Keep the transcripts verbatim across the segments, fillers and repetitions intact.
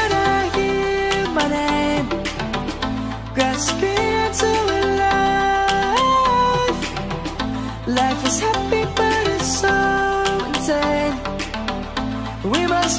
and I hear my name, grasping into a life. Life is happy but it's so insane. We must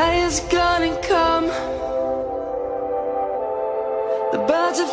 Lions gonna come. The birds have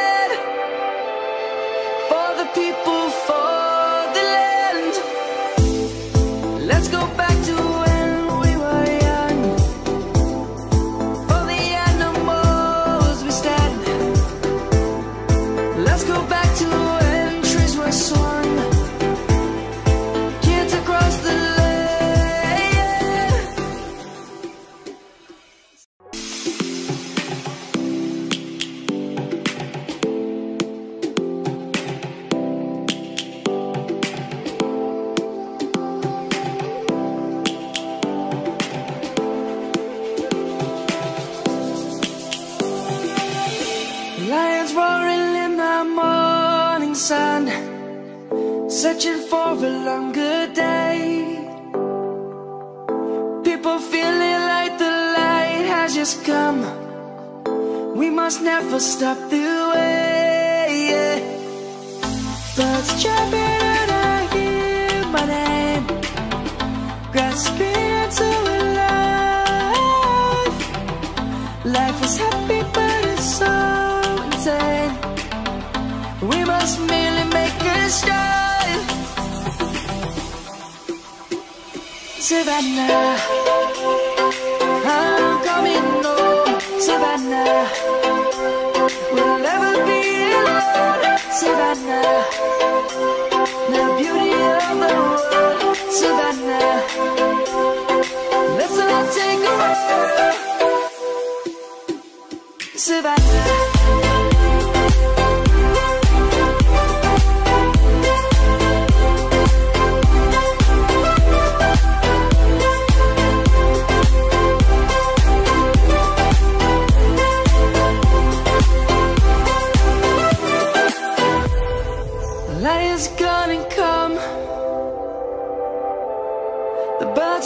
for the people, for the land. Let's go back to when we were young. For the animals we stand. Let's go back to when trees were swung. Lions roaring in the morning sun, searching for a longer day. People feeling like the light has just come. We must never stop the way. Yeah. Birds chirping and I hear my name, grasping into a life. Life is happy but it's so. We must merely make a start. Savannah, I'm coming home. Savannah, we'll never be alone. Savannah, the beauty of the world. Savannah, let's all take a walk. Savannah. Lions gonna come. The birds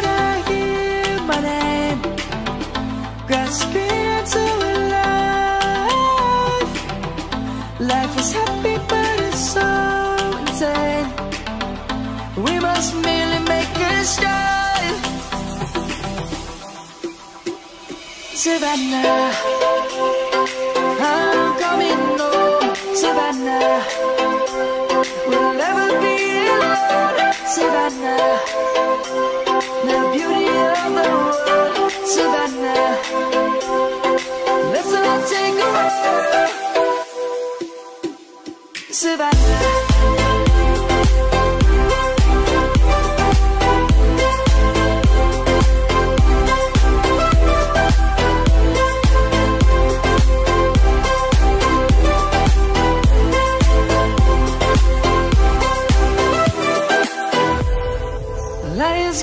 and I hear my name, grasping into a life. Life is happy but it's so. We must merely make a start. Savannah, I'm coming home. Savannah, we'll never be alone. Savannah, the beauty of the world. Savannah, let's all take a walk. Savannah. Lions